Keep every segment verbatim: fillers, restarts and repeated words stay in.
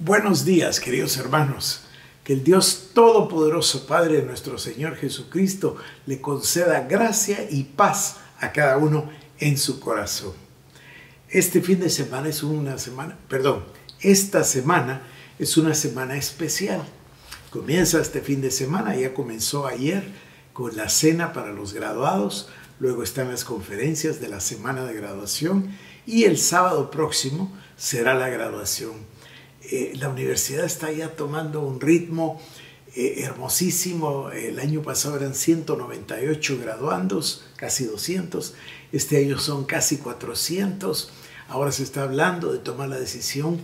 Buenos días, queridos hermanos. Que el Dios Todopoderoso, Padre de nuestro Señor Jesucristo, le conceda gracia y paz a cada uno en su corazón. Este fin de semana es una semana, perdón, esta semana es una semana especial. Comienza este fin de semana, ya comenzó ayer con la cena para los graduados, luego están las conferencias de la semana de graduación y el sábado próximo será la graduación. Eh, la universidad está ya tomando un ritmo eh, hermosísimo. El año pasado eran ciento noventa y ocho graduandos, casi doscientos. Este año son casi cuatrocientos. Ahora se está hablando de tomar la decisión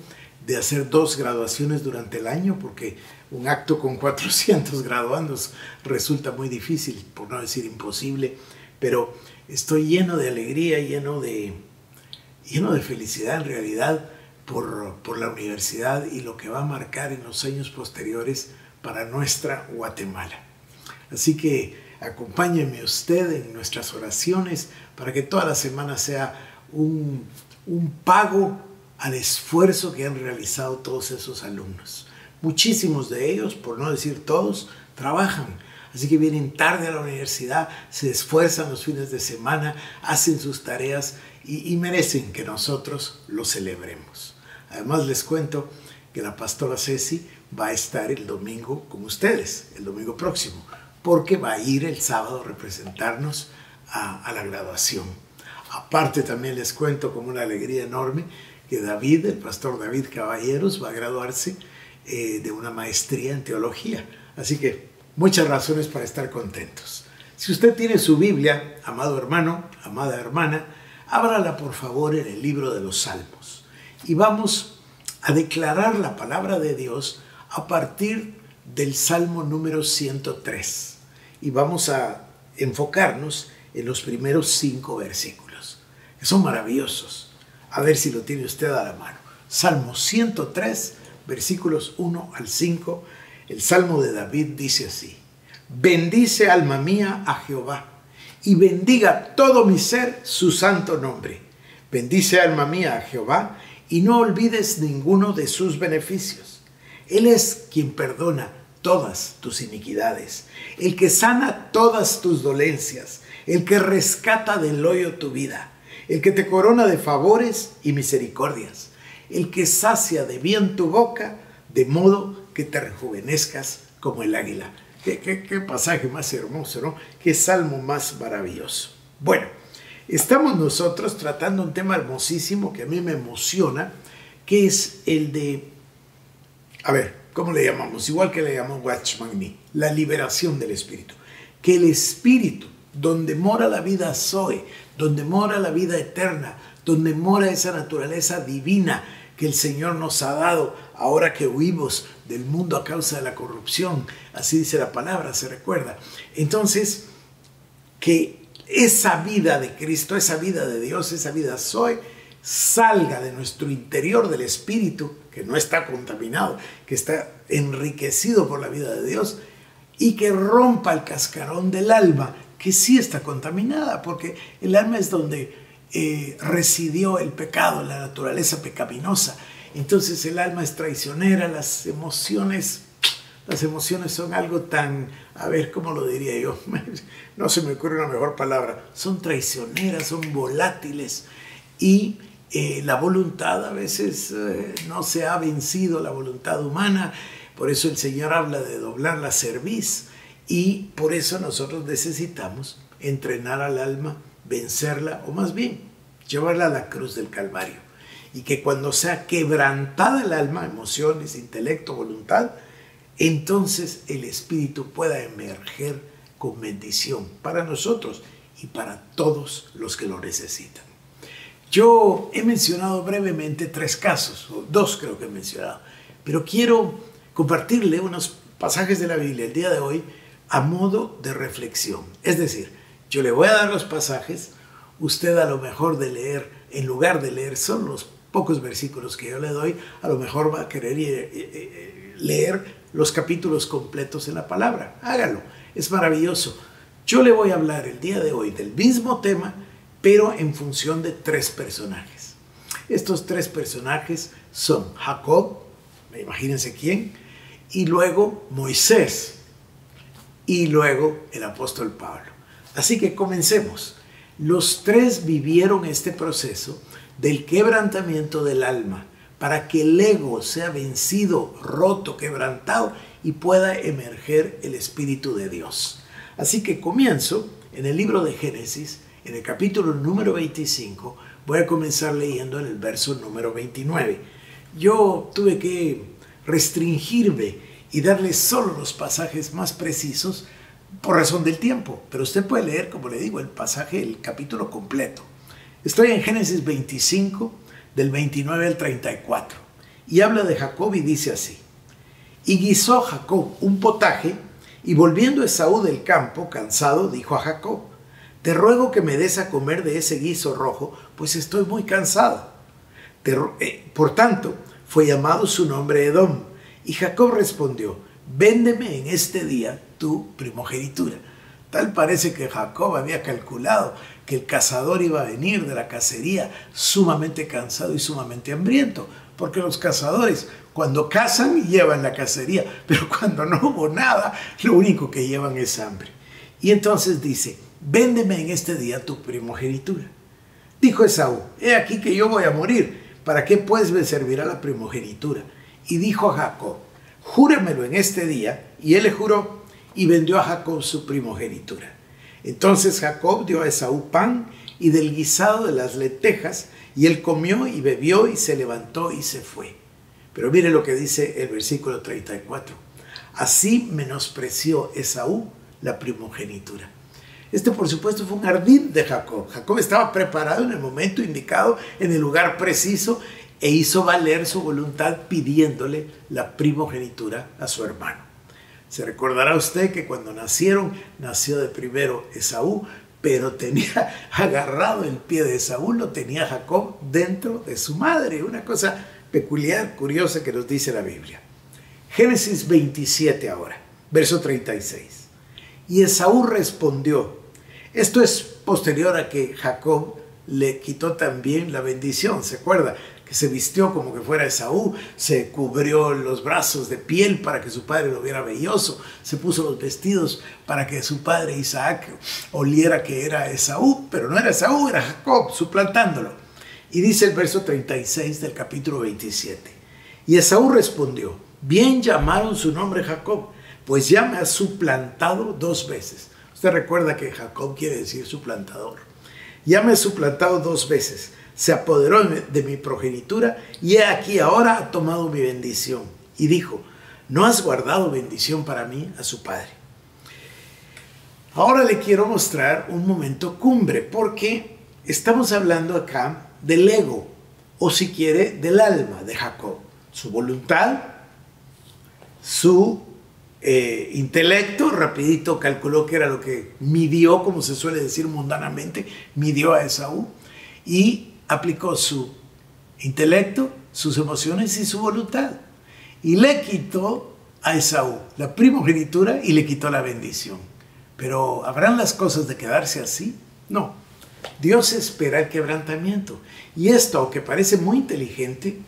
de hacer dos graduaciones durante el año, porque un acto con cuatrocientos graduandos resulta muy difícil, por no decir imposible. Pero estoy lleno de alegría, lleno de, lleno de felicidad en realidad, Por, por la universidad y lo que va a marcar en los años posteriores para nuestra Guatemala. Así que acompáñenme usted en nuestras oraciones para que toda la semana sea un, un pago al esfuerzo que han realizado todos esos alumnos. Muchísimos de ellos, por no decir todos, trabajan. Así que vienen tarde a la universidad, se esfuerzan los fines de semana, hacen sus tareas y, y merecen que nosotros los celebremos. Además, les cuento que la pastora Ceci va a estar el domingo con ustedes, el domingo próximo, porque va a ir el sábado a representarnos a, a la graduación. Aparte, también les cuento con una alegría enorme que David, el pastor David Caballeros, va a graduarse eh, de una maestría en teología. Así que muchas razones para estar contentos. Si usted tiene su Biblia, amado hermano, amada hermana, ábrala por favor en el libro de los Salmos. Y vamos a declarar la palabra de Dios a partir del Salmo número ciento tres. Y vamos a enfocarnos en los primeros cinco versículos, que son maravillosos. A ver si lo tiene usted a la mano. Salmo ciento tres, versículos uno al cinco. El Salmo de David dice así: Bendice, alma mía, a Jehová, y bendiga todo mi ser su santo nombre. Bendice, alma mía, a Jehová, y no olvides ninguno de sus beneficios. Él es quien perdona todas tus iniquidades, el que sana todas tus dolencias, el que rescata del hoyo tu vida, el que te corona de favores y misericordias, el que sacia de bien tu boca, de modo que te rejuvenezcas como el águila. Qué, qué, qué pasaje más hermoso, ¿no? Qué salmo más maravilloso. Bueno, estamos nosotros tratando un tema hermosísimo que a mí me emociona, que es el de, a ver, ¿cómo le llamamos? Igual que le llamó Watchman Nee, la liberación del Espíritu. Que el Espíritu, donde mora la vida Zoe, donde mora la vida eterna, donde mora esa naturaleza divina que el Señor nos ha dado ahora que huimos del mundo a causa de la corrupción, así dice la palabra, se recuerda. Entonces, que esa vida de Cristo, esa vida de Dios, esa vida soy, salga de nuestro interior, del Espíritu, que no está contaminado, que está enriquecido por la vida de Dios, y que rompa el cascarón del alma, que sí está contaminada, porque el alma es donde eh, residió el pecado, la naturaleza pecaminosa. Entonces el alma es traicionera, las emociones... Las emociones son algo tan, a ver, ¿cómo lo diría yo? No se me ocurre una mejor palabra. Son traicioneras, son volátiles. Y eh, la voluntad a veces eh, no se ha vencido, la voluntad humana. Por eso el Señor habla de doblar la cerviz. Y por eso nosotros necesitamos entrenar al alma, vencerla, o más bien, llevarla a la cruz del Calvario. Y que cuando sea quebrantada el alma, emociones, intelecto, voluntad, entonces el Espíritu pueda emerger con bendición para nosotros y para todos los que lo necesitan. Yo he mencionado brevemente tres casos, o dos creo que he mencionado, pero quiero compartirle unos pasajes de la Biblia el día de hoy a modo de reflexión. Es decir, yo le voy a dar los pasajes, usted a lo mejor de leer, en lugar de leer solo los pocos versículos que yo le doy, a lo mejor va a querer leer los capítulos completos en la palabra. Hágalo, es maravilloso. Yo le voy a hablar el día de hoy del mismo tema, pero en función de tres personajes. Estos tres personajes son Jacob, imagínense quién, y luego Moisés, y luego el apóstol Pablo. Así que comencemos. Los tres vivieron este proceso del quebrantamiento del alma, para que el ego sea vencido, roto, quebrantado, y pueda emerger el Espíritu de Dios. Así que comienzo en el libro de Génesis, en el capítulo número veinticinco, voy a comenzar leyendo en el verso número veintinueve. Yo tuve que restringirme y darle solo los pasajes más precisos por razón del tiempo, pero usted puede leer, como le digo, el pasaje, el capítulo completo. Estoy en Génesis veinticinco, del veintinueve al treinta y cuatro, y habla de Jacob y dice así: y guisó Jacob un potaje, y volviendo Esaú del campo, cansado, dijo a Jacob: te ruego que me des a comer de ese guiso rojo, pues estoy muy cansado. Te, eh, por tanto, fue llamado su nombre Edom, y Jacob respondió: véndeme en este día tu primogenitura. Tal parece que Jacob había calculado que el cazador iba a venir de la cacería sumamente cansado y sumamente hambriento, porque los cazadores cuando cazan llevan la cacería, pero cuando no hubo nada, lo único que llevan es hambre. Y entonces dice: véndeme en este día tu primogenitura. Dijo Esaú: he aquí que yo voy a morir, ¿para qué pues me servirá la primogenitura? Y dijo a Jacob: júramelo en este día. Y él le juró, y vendió a Jacob su primogenitura. Entonces Jacob dio a Esaú pan y del guisado de las lentejas, y él comió y bebió y se levantó y se fue. Pero mire lo que dice el versículo treinta y cuatro. Así menospreció Esaú la primogenitura. Este, por supuesto, fue un ardid de Jacob. Jacob estaba preparado en el momento indicado, en el lugar preciso, e hizo valer su voluntad pidiéndole la primogenitura a su hermano. Se recordará usted que cuando nacieron, nació de primero Esaú, pero tenía agarrado el pie de Esaú, lo tenía Jacob dentro de su madre. Una cosa peculiar, curiosa que nos dice la Biblia. Génesis veintisiete ahora, verso treinta y seis. Y Esaú respondió. Esto es posterior a que Jacob le quitó también la bendición, ¿se acuerda? Que se vistió como que fuera Esaú, se cubrió los brazos de piel para que su padre lo viera velloso, se puso los vestidos para que su padre Isaac oliera que era Esaú, pero no era Esaú, era Jacob, suplantándolo. Y dice el verso treinta y seis del capítulo veintisiete, y Esaú respondió: bien llamaron su nombre Jacob, pues ya me ha suplantado dos veces. Usted recuerda que Jacob quiere decir suplantador. Ya me ha suplantado dos veces, se apoderó de mi progenitura, y he aquí ahora ha tomado mi bendición. Y dijo: no has guardado bendición para mí a su padre. Ahora le quiero mostrar un momento cumbre, porque estamos hablando acá del ego, o si quiere, del alma de Jacob. Su voluntad, su eh, intelecto, rapidito calculó que era lo que midió, como se suele decir mundanamente, midió a Esaú, y aplicó su intelecto, sus emociones y su voluntad. Y le quitó a Esaú la primogenitura y le quitó la bendición. Pero ¿habrán las cosas de quedarse así? No. Dios espera el quebrantamiento. Y esto, aunque parece muy inteligente,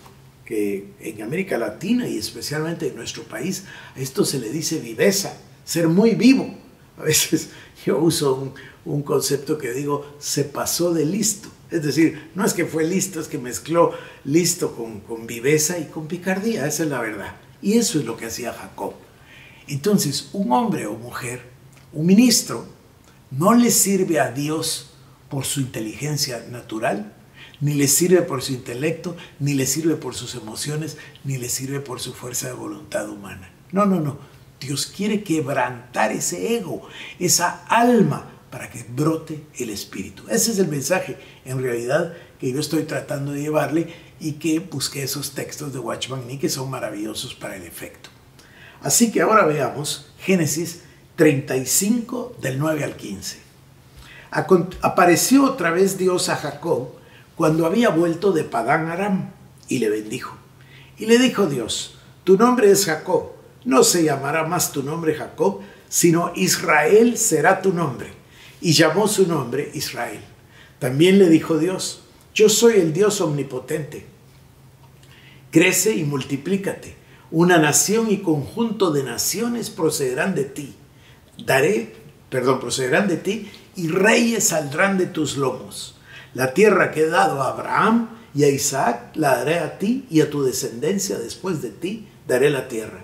que en América Latina y especialmente en nuestro país, a esto se le dice viveza, ser muy vivo. A veces yo uso un, un concepto que digo, se pasó de listo. Es decir, no es que fue listo, es que mezcló listo con, con viveza y con picardía. Esa es la verdad. Y eso es lo que hacía Jacob. Entonces, un hombre o mujer, un ministro, no le sirve a Dios por su inteligencia natural, ni le sirve por su intelecto, ni le sirve por sus emociones, ni le sirve por su fuerza de voluntad humana. No, no, no. Dios quiere quebrantar ese ego, esa alma, para que brote el Espíritu. Ese es el mensaje, en realidad, que yo estoy tratando de llevarle, y que busqué esos textos de Watchman Nee que son maravillosos para el efecto. Así que ahora veamos Génesis treinta y cinco, del nueve al quince. Apareció otra vez Dios a Jacob cuando había vuelto de Padán Aram, y le bendijo. Y le dijo Dios: tu nombre es Jacob, no se llamará más tu nombre Jacob, sino Israel será tu nombre. Y llamó su nombre Israel. También le dijo Dios: yo soy el Dios omnipotente. Crece y multiplícate, Una nación y conjunto de naciones procederán de ti. Daré, perdón, procederán de ti y reyes saldrán de tus lomos. La tierra que he dado a Abraham y a Isaac la daré a ti y a tu descendencia después de ti daré la tierra.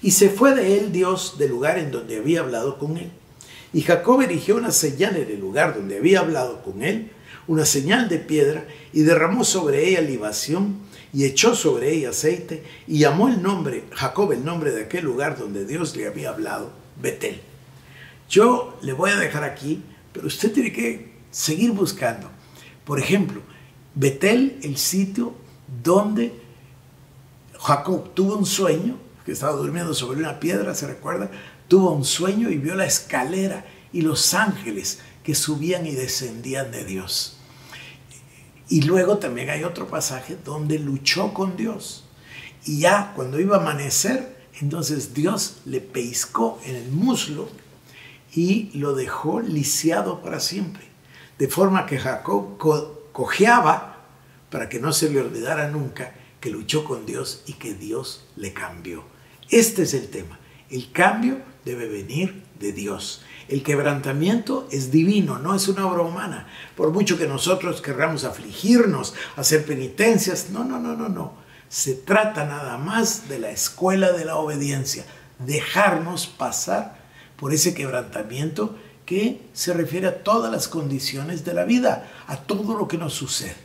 Y se fue de él Dios del lugar en donde había hablado con él. Y Jacob erigió una señal en el lugar donde había hablado con él, una señal de piedra, y derramó sobre ella libación, y echó sobre ella aceite, y llamó el nombre, Jacob el nombre de aquel lugar donde Dios le había hablado, Betel. Yo le voy a dejar aquí, pero usted tiene que seguir buscando. Por ejemplo, Betel, el sitio donde Jacob tuvo un sueño, que estaba durmiendo sobre una piedra, ¿se recuerda? Tuvo un sueño y vio la escalera y los ángeles que subían y descendían de Dios. Y luego también hay otro pasaje donde luchó con Dios. Y ya cuando iba a amanecer, entonces Dios le pellizcó en el muslo y lo dejó lisiado para siempre. De forma que Jacob co cojeaba para que no se le olvidara nunca que luchó con Dios y que Dios le cambió. Este es el tema. El cambio debe venir de Dios. El quebrantamiento es divino, no es una obra humana. Por mucho que nosotros querramos afligirnos, hacer penitencias, no, no, no, no, no. Se trata nada más de la escuela de la obediencia, dejarnos pasar por ese quebrantamiento que se refiere a todas las condiciones de la vida, a todo lo que nos sucede.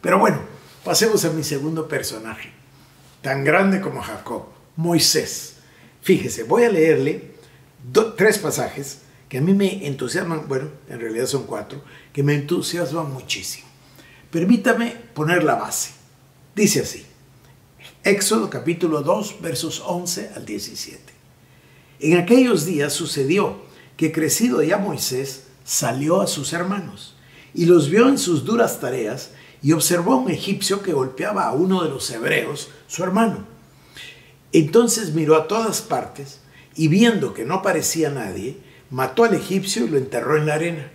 Pero bueno, pasemos a mi segundo personaje, tan grande como Jacob, Moisés. Fíjese, voy a leerle do, tres pasajes que a mí me entusiasman, bueno, en realidad son cuatro, que me entusiasman muchísimo. Permítame poner la base. Dice así, Éxodo capítulo dos, versos once al diecisiete. En aquellos días sucedió que crecido ya Moisés salió a sus hermanos y los vio en sus duras tareas y observó a un egipcio que golpeaba a uno de los hebreos, su hermano. Entonces miró a todas partes y viendo que no parecía nadie, mató al egipcio y lo enterró en la arena.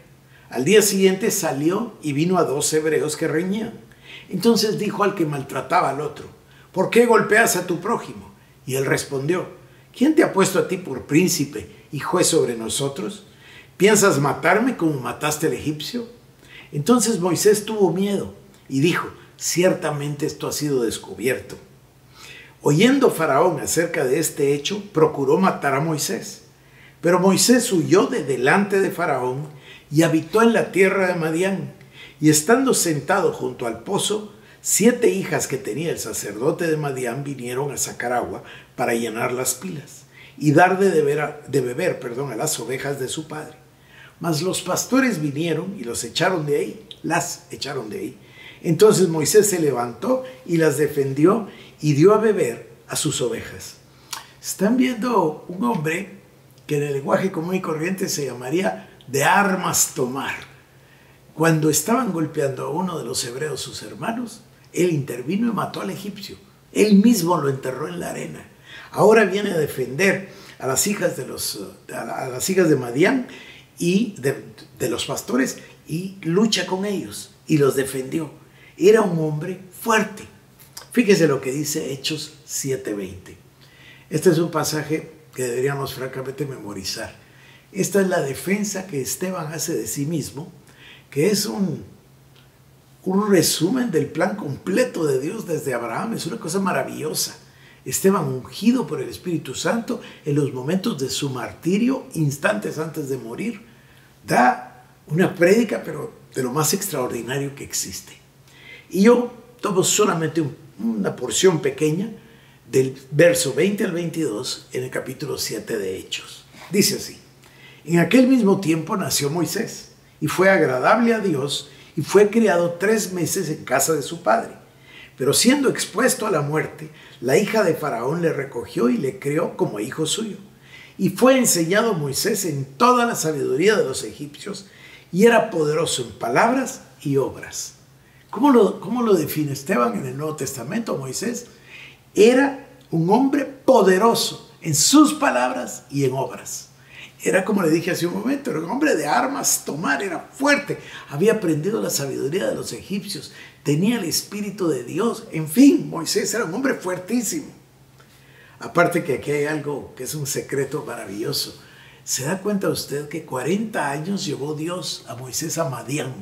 Al día siguiente salió y vino a dos hebreos que reñían. Entonces dijo al que maltrataba al otro, ¿por qué golpeas a tu prójimo? Y él respondió, ¿quién te ha puesto a ti por príncipe y juez sobre nosotros? ¿Piensas matarme como mataste al egipcio? Entonces Moisés tuvo miedo y dijo, ciertamente esto ha sido descubierto. Oyendo Faraón acerca de este hecho, procuró matar a Moisés. Pero Moisés huyó de delante de Faraón y habitó en la tierra de Madián. Y estando sentado junto al pozo, siete hijas que tenía el sacerdote de Madián vinieron a sacar agua para llenar las pilas y dar de, deber, de beber perdón, a las ovejas de su padre. Mas los pastores vinieron y los echaron de ahí, las echaron de ahí. Entonces Moisés se levantó y las defendió y dio a beber a sus ovejas. Están viendo un hombre que en el lenguaje común y corriente se llamaría de armas tomar. Cuando estaban golpeando a uno de los hebreos, sus hermanos, él intervino y mató al egipcio. Él mismo lo enterró en la arena. Ahora viene a defender a las hijas de, los, a las hijas de Madián y de, de los pastores y lucha con ellos y los defendió. Era un hombre fuerte. Fíjese lo que dice Hechos siete veinte. Este es un pasaje que deberíamos francamente memorizar. Esta es la defensa que Esteban hace de sí mismo, que es un, un resumen del plan completo de Dios desde Abraham. Es una cosa maravillosa. Esteban, ungido por el Espíritu Santo, en los momentos de su martirio, instantes antes de morir, da una prédica, pero de lo más extraordinario que existe. Y yo tomo solamente un una porción pequeña del verso veinte al veintidós en el capítulo siete de Hechos. Dice así, en aquel mismo tiempo nació Moisés y fue agradable a Dios y fue criado tres meses en casa de su padre. Pero siendo expuesto a la muerte, la hija de Faraón le recogió y le crió como hijo suyo. Y fue enseñado Moisés en toda la sabiduría de los egipcios y era poderoso en palabras y obras. ¿Cómo lo, ¿Cómo lo define Esteban en el Nuevo Testamento, Moisés? Era un hombre poderoso en sus palabras y en obras. Era como le dije hace un momento, era un hombre de armas tomar, era fuerte. Había aprendido la sabiduría de los egipcios, tenía el Espíritu de Dios. En fin, Moisés era un hombre fuertísimo. Aparte que aquí hay algo que es un secreto maravilloso. ¿Se da cuenta usted que cuarenta años llevó Dios a Moisés a Madián?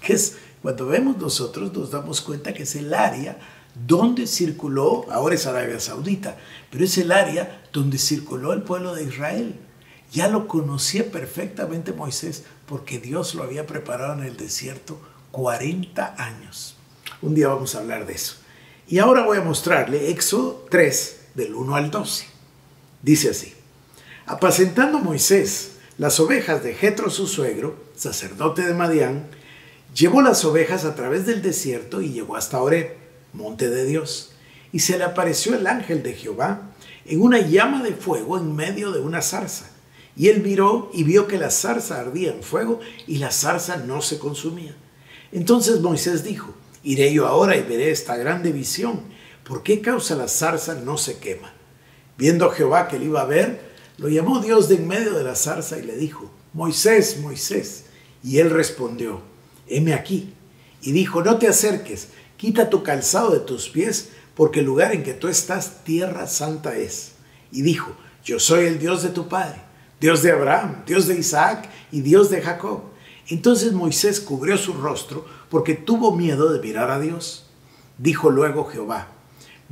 Que es, cuando vemos nosotros, nos damos cuenta que es el área donde circuló, ahora es Arabia Saudita, pero es el área donde circuló el pueblo de Israel. Ya lo conocía perfectamente Moisés, porque Dios lo había preparado en el desierto cuarenta años. Un día vamos a hablar de eso. Y ahora voy a mostrarle Éxodo tres, del uno al doce. Dice así: apacentando Moisés las ovejas de Jetro su suegro, sacerdote de Madián, llevó las ovejas a través del desierto y llegó hasta Horeb, monte de Dios. Y se le apareció el ángel de Jehová en una llama de fuego en medio de una zarza. Y él miró y vio que la zarza ardía en fuego y la zarza no se consumía. Entonces Moisés dijo: iré yo ahora y veré esta grande visión. ¿Por qué causa la zarza no se quema? Viendo Jehová que él iba a ver, lo llamó Dios de en medio de la zarza y le dijo: Moisés, Moisés. Y él respondió: heme aquí. Y dijo: no te acerques, quita tu calzado de tus pies, porque el lugar en que tú estás tierra santa es. Y dijo: yo soy el Dios de tu padre, Dios de Abraham, Dios de Isaac y Dios de Jacob. Entonces Moisés cubrió su rostro porque tuvo miedo de mirar a Dios. Dijo luego Jehová: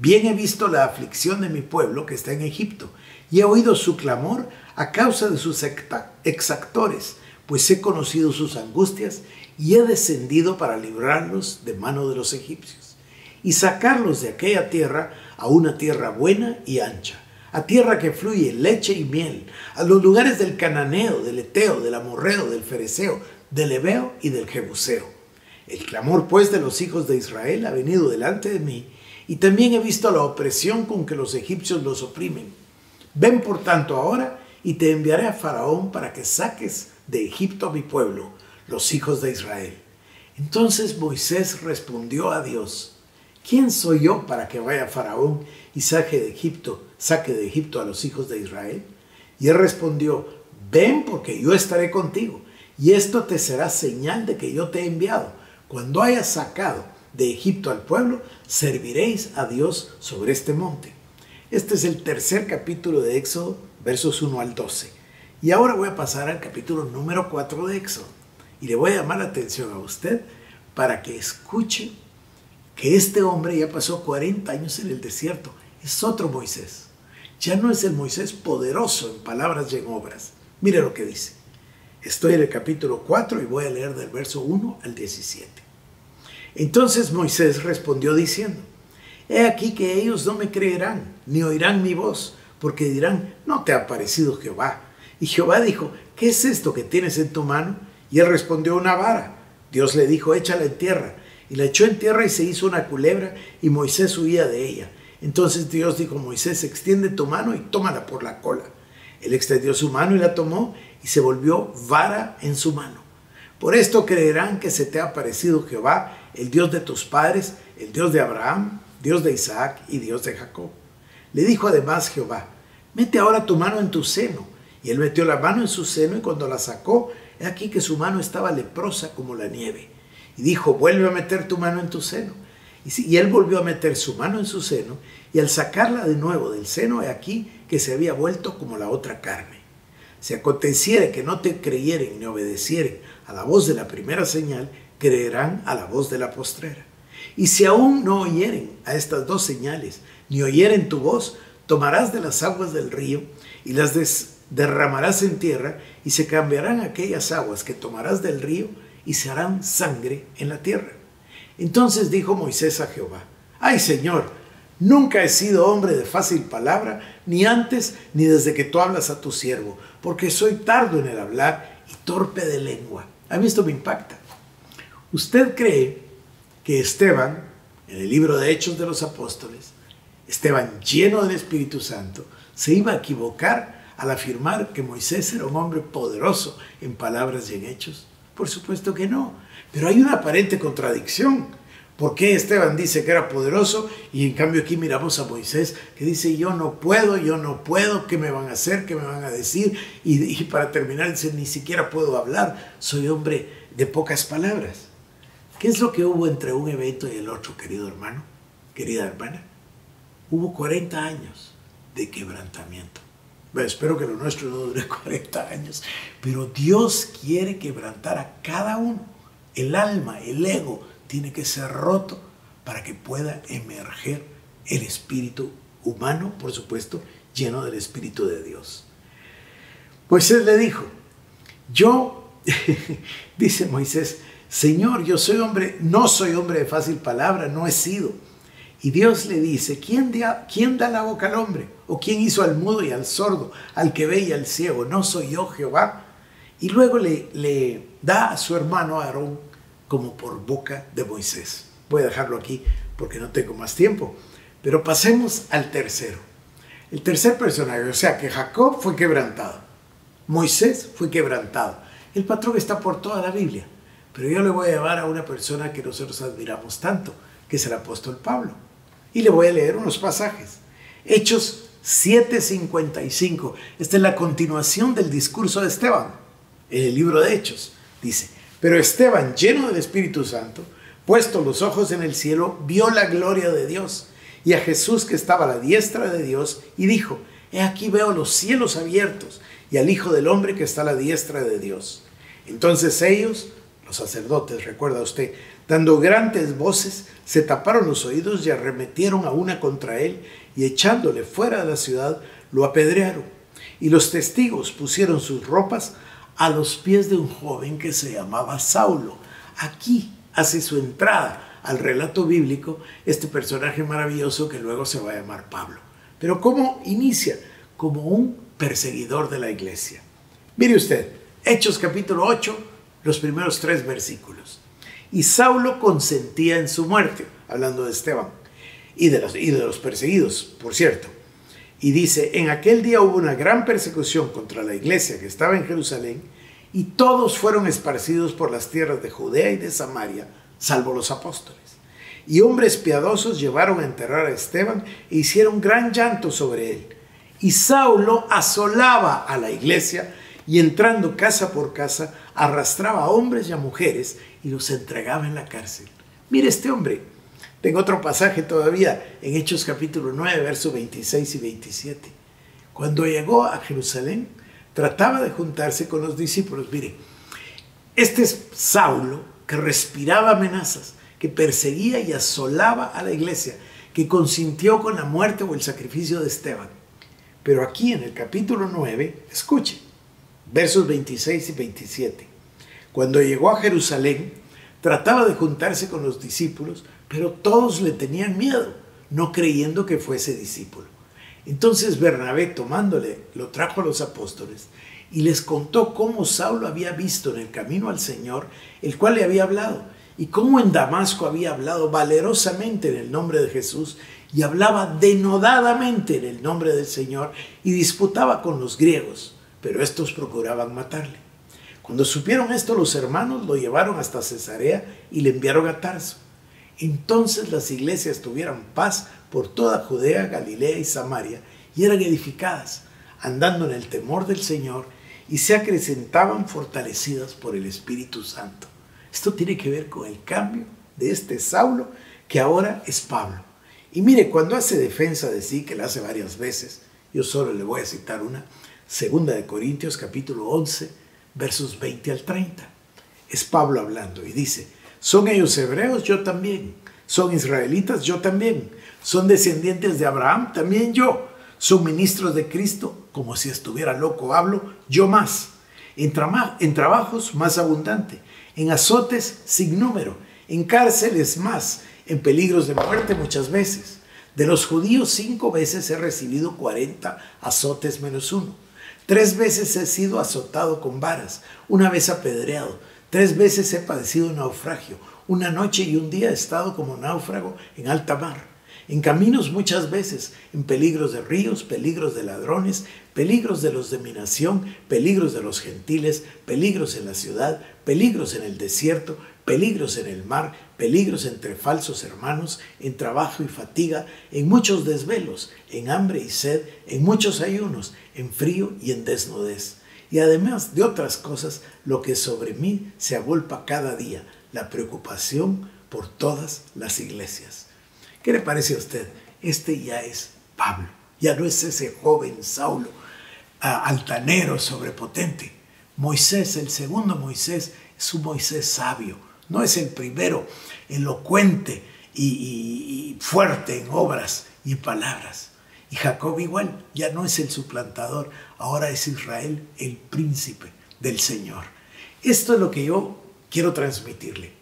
bien he visto la aflicción de mi pueblo que está en Egipto, y he oído su clamor a causa de sus exactores, pues he conocido sus angustias, y he descendido para librarlos de mano de los egipcios, y sacarlos de aquella tierra a una tierra buena y ancha, a tierra que fluye leche y miel, a los lugares del Cananeo, del Eteo, del Amorreo, del Fereceo, del Heveo y del Jebuseo. El clamor, pues, de los hijos de Israel ha venido delante de mí, y también he visto la opresión con que los egipcios los oprimen. Ven, por tanto, ahora, y te enviaré a Faraón para que saques de Egipto a mi pueblo, los hijos de Israel. Entonces Moisés respondió a Dios: ¿quién soy yo para que vaya Faraón y saque de Egipto, saque de Egipto a los hijos de Israel? Y él respondió: ven, porque yo estaré contigo, y esto te será señal de que yo te he enviado. Cuando hayas sacado de Egipto al pueblo, serviréis a Dios sobre este monte. Este es el tercer capítulo de Éxodo, versos uno al doce. Y ahora voy a pasar al capítulo número cuatro de Éxodo. Y le voy a llamar la atención a usted para que escuche que este hombre ya pasó cuarenta años en el desierto. Es otro Moisés. Ya no es el Moisés poderoso en palabras y en obras. Mire lo que dice. Estoy en el capítulo cuatro y voy a leer del verso uno al diecisiete. Entonces Moisés respondió diciendo: he aquí que ellos no me creerán, ni oirán mi voz, porque dirán: no te ha aparecido Jehová. Y Jehová dijo: ¿qué es esto que tienes en tu mano? Y él respondió: una vara. Dios le dijo: échala en tierra. Y la echó en tierra y se hizo una culebra, y Moisés huía de ella. Entonces Dios dijo: Moisés, extiende tu mano y tómala por la cola. Él extendió su mano y la tomó, y se volvió vara en su mano. Por esto creerán que se te ha aparecido Jehová, el Dios de tus padres, el Dios de Abraham, Dios de Isaac y Dios de Jacob. Le dijo además Jehová: mete ahora tu mano en tu seno. Y él metió la mano en su seno, y cuando la sacó, he aquí que su mano estaba leprosa como la nieve. Y dijo: vuelve a meter tu mano en tu seno. Y él volvió a meter su mano en su seno, y al sacarla de nuevo del seno, he aquí que se había vuelto como la otra carne. Si aconteciere que no te creyeren ni obedecieren a la voz de la primera señal, creerán a la voz de la postrera. Y si aún no oyeren a estas dos señales, ni oyeren tu voz, tomarás de las aguas del río y las des derramarás en tierra, y se cambiarán aquellas aguas que tomarás del río, y se harán sangre en la tierra. Entonces dijo Moisés a Jehová: ay, Señor, nunca he sido hombre de fácil palabra, ni antes ni desde que tú hablas a tu siervo, porque soy tardo en el hablar y torpe de lengua. A mí esto me impacta. ¿Usted cree que Esteban, en el libro de Hechos de los Apóstoles, Esteban lleno del Espíritu Santo, se iba a equivocar al afirmar que Moisés era un hombre poderoso en palabras y en hechos? Por supuesto que no, pero hay una aparente contradicción. ¿Por qué Esteban dice que era poderoso y en cambio aquí miramos a Moisés que dice: yo no puedo, yo no puedo, ¿qué me van a hacer, qué me van a decir? Y, y para terminar dice: ni siquiera puedo hablar, soy hombre de pocas palabras. ¿Qué es lo que hubo entre un evento y el otro, querido hermano, querida hermana? hubo cuarenta años de quebrantamiento. Bueno, espero que lo nuestro no dure cuarenta años, pero Dios quiere quebrantar a cada uno. El alma, el ego, tiene que ser roto para que pueda emerger el espíritu humano, por supuesto, lleno del Espíritu de Dios. Moisés le dijo, yo, dice Moisés, Señor, yo soy hombre, no soy hombre de fácil palabra, no he sido. Y Dios le dice, ¿quién da, quién da la boca al hombre? ¿O quién hizo al mudo y al sordo, al que ve y al ciego? ¿No soy yo, Jehová? Y luego le, le da a su hermano Aarón como por boca de Moisés. Voy a dejarlo aquí porque no tengo más tiempo. Pero pasemos al tercero. El tercer personaje, o sea que Jacob fue quebrantado. Moisés fue quebrantado. El patrón está por toda la Biblia. Pero yo le voy a llevar a una persona que nosotros admiramos tanto, que es el apóstol Pablo. Y le voy a leer unos pasajes. Hechos siete cincuenta y cinco. Esta es la continuación del discurso de Esteban, en el libro de Hechos. Dice, pero Esteban, lleno del Espíritu Santo, puesto los ojos en el cielo, vio la gloria de Dios y a Jesús que estaba a la diestra de Dios y dijo, he aquí veo los cielos abiertos y al Hijo del Hombre que está a la diestra de Dios. Entonces ellos, los sacerdotes, recuerda usted, dando grandes voces, se taparon los oídos y arremetieron a una contra él, y echándole fuera de la ciudad, lo apedrearon. Y los testigos pusieron sus ropas a los pies de un joven que se llamaba Saulo. Aquí hace su entrada al relato bíblico este personaje maravilloso que luego se va a llamar Pablo. Pero ¿cómo inicia? Como un perseguidor de la iglesia. Mire usted, Hechos capítulo ocho, los primeros tres versículos. Y Saulo consentía en su muerte, hablando de Esteban y de los, y de los perseguidos, por cierto. Y dice, en aquel día hubo una gran persecución contra la iglesia que estaba en Jerusalén y todos fueron esparcidos por las tierras de Judea y de Samaria, salvo los apóstoles. Y hombres piadosos llevaron a enterrar a Esteban e hicieron gran llanto sobre él. Y Saulo asolaba a la iglesia y entrando casa por casa, arrastraba a hombres y a mujeres y los entregaba en la cárcel. Mire este hombre. Tengo otro pasaje todavía en Hechos capítulo nueve, versos veintiséis y veintisiete. Cuando llegó a Jerusalén, trataba de juntarse con los discípulos. Mire, este es Saulo que respiraba amenazas, que perseguía y asolaba a la iglesia, que consintió con la muerte o el sacrificio de Esteban. Pero aquí en el capítulo nueve, escuche. Versos veintiséis y veintisiete. Cuando llegó a Jerusalén, trataba de juntarse con los discípulos, pero todos le tenían miedo, no creyendo que fuese discípulo. Entonces Bernabé, tomándole, lo trajo a los apóstoles y les contó cómo Saulo había visto en el camino al Señor, el cual le había hablado, y cómo en Damasco había hablado valerosamente en el nombre de Jesús y hablaba denodadamente en el nombre del Señor y disputaba con los griegos. Pero estos procuraban matarle. Cuando supieron esto, los hermanos lo llevaron hasta Cesarea y le enviaron a Tarso. Entonces las iglesias tuvieron paz por toda Judea, Galilea y Samaria, y eran edificadas, andando en el temor del Señor, y se acrecentaban fortalecidas por el Espíritu Santo. Esto tiene que ver con el cambio de este Saulo, que ahora es Pablo. Y mire, cuando hace defensa de sí, que la hace varias veces, yo solo le voy a citar una, Segunda de Corintios, capítulo once, versos veinte al treinta. Es Pablo hablando y dice, ¿son ellos hebreos? Yo también. ¿Son israelitas? Yo también. ¿Son descendientes de Abraham? También yo. ¿Son ministros de Cristo? Como si estuviera loco hablo, yo más. En, tra en trabajos más abundante, en azotes sin número, en cárceles más, en peligros de muerte muchas veces. De los judíos cinco veces he recibido cuarenta azotes menos uno. Tres veces he sido azotado con varas, una vez apedreado, tres veces he padecido un naufragio, una noche y un día he estado como náufrago en alta mar, en caminos muchas veces, en peligros de ríos, peligros de ladrones, peligros de los de mi nación, peligros de los gentiles, peligros en la ciudad, peligros en el desierto, peligros en el mar, peligros entre falsos hermanos, en trabajo y fatiga, en muchos desvelos, en hambre y sed, en muchos ayunos, en frío y en desnudez. Y además de otras cosas, lo que sobre mí se agolpa cada día, la preocupación por todas las iglesias. ¿Qué le parece a usted este ya es Pablo, ya no es ese joven Saulo, altanero, sobrepotente. Moisés, el segundo Moisés, es un Moisés sabio, no es el primero, elocuente y, y, y fuerte en obras y palabras. Y Jacob igual, ya no es el suplantador, ahora es Israel, el príncipe del Señor. Esto es lo que yo quiero transmitirle.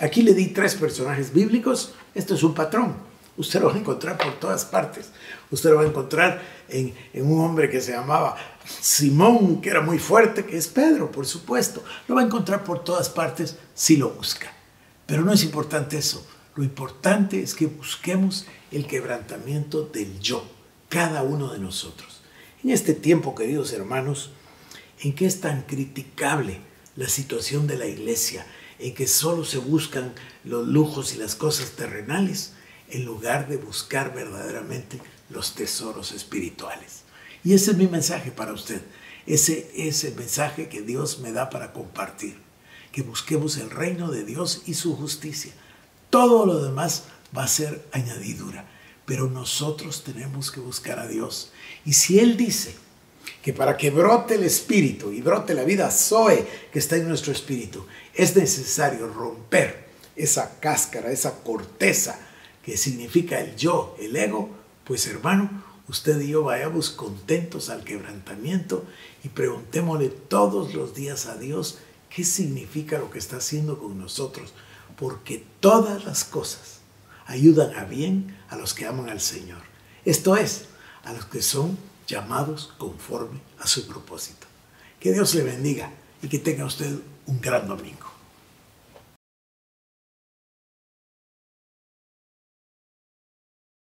Aquí le di tres personajes bíblicos, esto es un patrón. Usted lo va a encontrar por todas partes. Usted lo va a encontrar en, en un hombre que se llamaba Simón, que era muy fuerte, que es Pedro, por supuesto. Lo va a encontrar por todas partes si lo busca. Pero no es importante eso. Lo importante es que busquemos el quebrantamiento del yo, cada uno de nosotros. En este tiempo, queridos hermanos, en que es tan criticable la situación de la iglesia, en que solo se buscan los lujos y las cosas terrenales, en lugar de buscar verdaderamente los tesoros espirituales. Y ese es mi mensaje para usted. Ese es el mensaje que Dios me da para compartir. Que busquemos el reino de Dios y su justicia. Todo lo demás va a ser añadidura. Pero nosotros tenemos que buscar a Dios. Y si Él dice que para que brote el espíritu y brote la vida Zoe que está en nuestro espíritu, es necesario romper esa cáscara, esa corteza, que significa el yo, el ego, pues hermano, usted y yo vayamos contentos al quebrantamiento y preguntémosle todos los días a Dios qué significa lo que está haciendo con nosotros, porque todas las cosas ayudan a bien a los que aman al Señor, esto es, a los que son llamados conforme a su propósito. Que Dios le bendiga y que tenga usted un gran domingo.